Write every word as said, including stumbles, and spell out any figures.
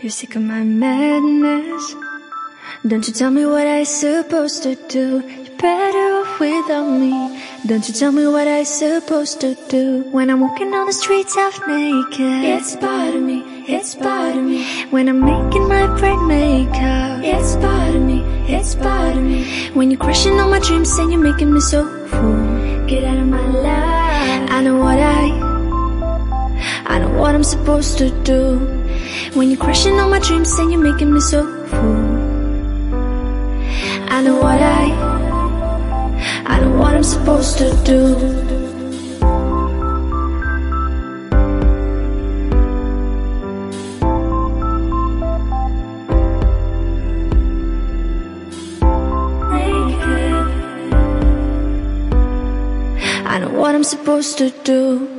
You're sick of my madness. Don't you tell me what I'm supposed to do. You're better off without me. Don't you tell me what I'm supposed to do. When I'm walking on the streets half naked, it's part of me, it's part of me. When I'm making my brand makeup, it's part of me, it's part of me. When you're crushing all my dreams and you're making me so full, get out of my life. I know what I I know what I'm supposed to do. When you're crushing all my dreams and you're making me so full, I know what I I know what I'm supposed to do. Naked, I know what I'm supposed to do.